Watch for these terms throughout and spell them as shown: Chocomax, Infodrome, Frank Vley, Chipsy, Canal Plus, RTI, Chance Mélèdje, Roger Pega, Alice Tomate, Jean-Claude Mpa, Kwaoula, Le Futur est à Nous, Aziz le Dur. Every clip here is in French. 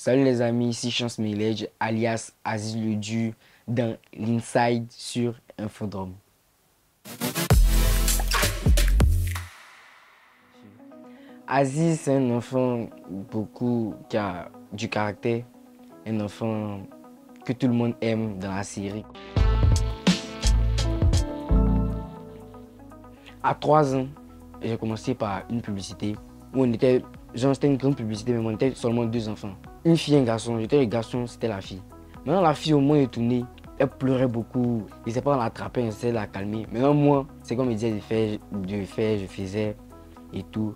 Salut les amis, ici Chance Mélèdje, alias Aziz le Dur, dans l'Inside sur Infodrome. Aziz, c'est un enfant beaucoup qui a du caractère, un enfant que tout le monde aime dans la série. À 3 ans, j'ai commencé par une publicité où on était, genre c'était une grande publicité, mais on était seulement deux enfants. Une fille et un garçon, j'étais le garçon, c'était la fille. Maintenant la fille au moins est tournée, elle pleurait beaucoup, je ne sais pas, on l'attrapait, on essayait de la calmer. Maintenant moi, c'est comme il disait de faire, je faisais et tout.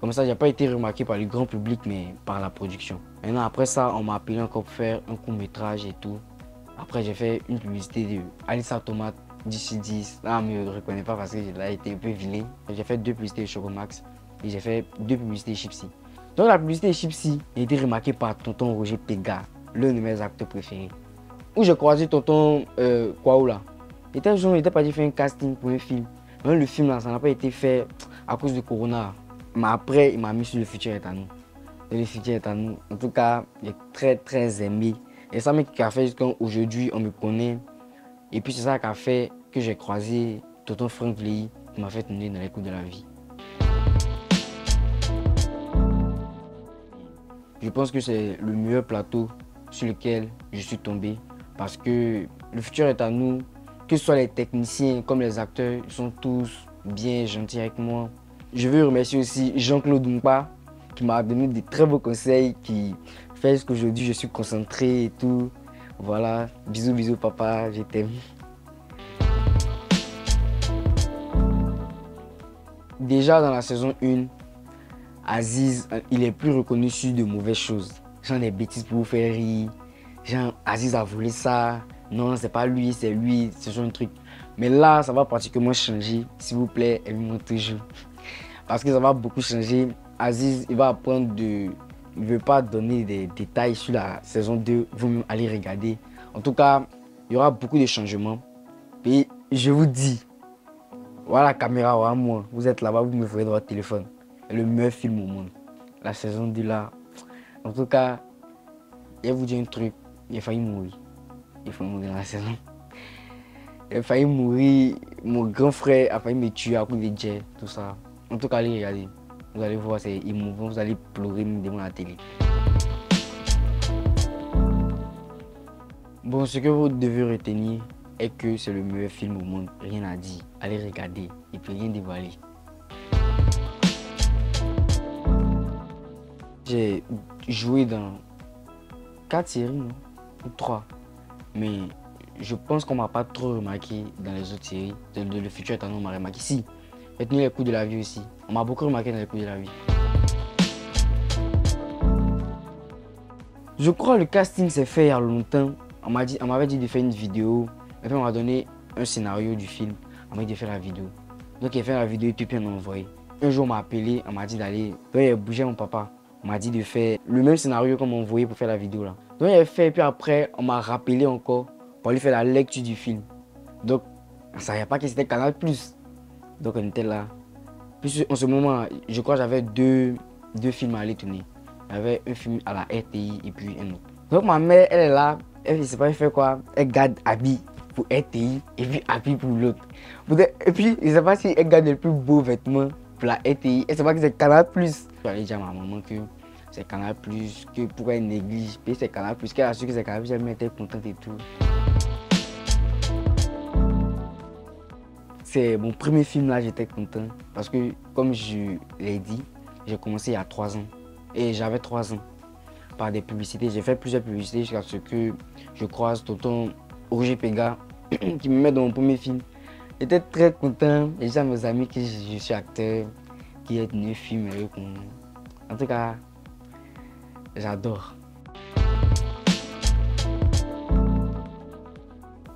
Comme ça, je n'ai pas été remarqué par le grand public, mais par la production. Maintenant après ça, on m'a appelé encore pour faire un court métrage et tout. Après j'ai fait une publicité de Alice Tomate, 10/10, là on ne me reconnaît pas parce que j'ai été un peu vilain. J'ai fait deux publicités de Chocomax et j'ai fait deux publicités de Chipsy. Donc la publicité de Chipsy a été remarquée par tonton Roger Pega, l'un de mes acteurs préférés. Où j'ai croisé tonton Kwaoula. Il était parti faire un casting pour un film. Même le film là, ça n'a pas été fait à cause du corona. Mais après, il m'a mis sur Le Futur est à Nous. Et Le Futur est à Nous, en tout cas, il est très très aimé. Et ça mec qui a fait jusqu'à aujourd'hui, on me connaît. Et puis c'est ça qui a fait que j'ai croisé tonton Frank Vley qui m'a fait tourner dans les coups de la vie. Je pense que c'est le meilleur plateau sur lequel je suis tombé parce que le futur est à nous. Que ce soit les techniciens comme les acteurs, ils sont tous bien gentils avec moi. Je veux remercier aussi Jean-Claude Mpa qui m'a donné de très beaux conseils, qui fait qu'aujourd'hui je suis concentré et tout. Voilà, bisous bisous papa, je t'aime. Déjà dans la saison 1, Aziz, il est plus reconnu sur de mauvaises choses. Genre des bêtises pour vous faire rire. Genre, Aziz a volé ça. Non, c'est pas lui, c'est lui. Ce genre de truc. Mais là, ça va pratiquement changer. S'il vous plaît, aimez-moi toujours. Parce que ça va beaucoup changer. Aziz, il va apprendre de... Il ne veut pas donner des détails sur la saison 2. Vous-même, allez regarder. En tout cas, il y aura beaucoup de changements. Et je vous dis, voilà la caméra, voilà moi. Vous êtes là-bas, vous me ferez dans votre téléphone. Le meilleur film au monde. La saison 2 là. En tout cas, je vais vous dire un truc. J'ai failli mourir. J'ai failli mourir dans la saison. J'ai failli mourir. Mon grand frère a failli me tuer à cause des jets, tout ça. En tout cas, allez regarder. Vous allez voir, c'est émouvant. Vous allez pleurer même devant la télé. Bon, ce que vous devez retenir est que c'est le meilleur film au monde. Rien à dire. Allez regarder. Il ne peut rien dévoiler. J'ai joué dans 4 séries, non? Ou 3. Mais je pense qu'on m'a pas trop remarqué dans les autres séries. Le futur est à nous, on m'a remarqué. Si, j'ai tenu les coups de la vie aussi. On m'a beaucoup remarqué dans les coups de la vie. Je crois que le casting s'est fait il y a longtemps. On m'avait dit de faire une vidéo. Et puis on m'a donné un scénario du film. On m'a dit de faire la vidéo. Donc j'ai fait la vidéo et puis on m'a envoyé. Un jour on m'a appelé, on m'a dit d'aller bouger mon papa. On m'a dit de faire le même scénario qu'on m'a envoyé pour faire la vidéo là. Donc j'ai fait et puis après on m'a rappelé encore pour aller faire la lecture du film. Donc on ne savait pas que c'était Canal Plus. Donc on était là. Puis en ce moment, je crois que j'avais deux films à aller tourner. J'avais un film à la RTI et puis un autre. Donc ma mère, elle est là, elle ne sait pas faire quoi. Elle garde Abi pour RTI et puis Abi pour l'autre. Et puis je ne sais pas si elle garde le plus beau vêtement pour la RTI. Elle ne sait pas que c'est Canal Plus. J'allais dire à ma maman que c'est Canal Plus, que pourquoi elle néglige, puis c'est Canal Plus, qu'elle a su que c'est Canal Plus, elle était contente et tout. C'est mon premier film là, j'étais content parce que comme je l'ai dit, j'ai commencé il y a 3 ans et j'avais 3 ans par des publicités. J'ai fait plusieurs publicités jusqu'à ce que je croise tonton Roger Pega qui me met dans mon premier film. J'étais très content, j'ai dit à mes amis que je suis acteur. Qui est un film avec moi. En tout cas, j'adore.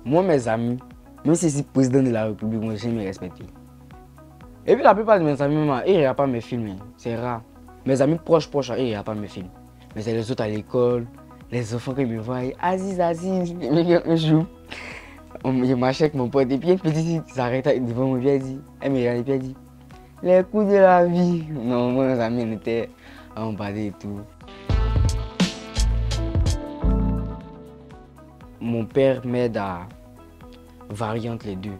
Moi, mes amis, même si je suis président de la République, moi, j'aime me respecter. Et puis la plupart de mes amis, ils ne regardent pas mes films, c'est rare. Mes amis proches, ils ne regardent pas mes films. Mais c'est les autres à l'école, les enfants qui me voient, Aziz, un jour. Je marchais avec mon pote, et puis une petite s'arrêtait devant mon vieux, elle me regarde et elle dit, les coups de la vie. Non, moi, mes amis, on était emballés et tout. mon père m'aide à varier entre les deux,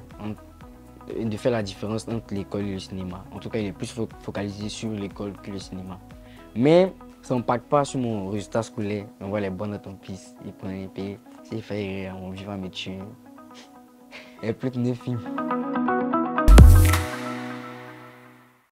de faire la différence entre l'école et le cinéma. En tout cas, il est plus focalisé sur l'école que le cinéma. Mais ça n'impacte pas sur mon résultat scolaire. On voit les bonnes notes en piste, il prend les pays, c'est fait rire, on vit à mes tuer. Et plus que 9 films.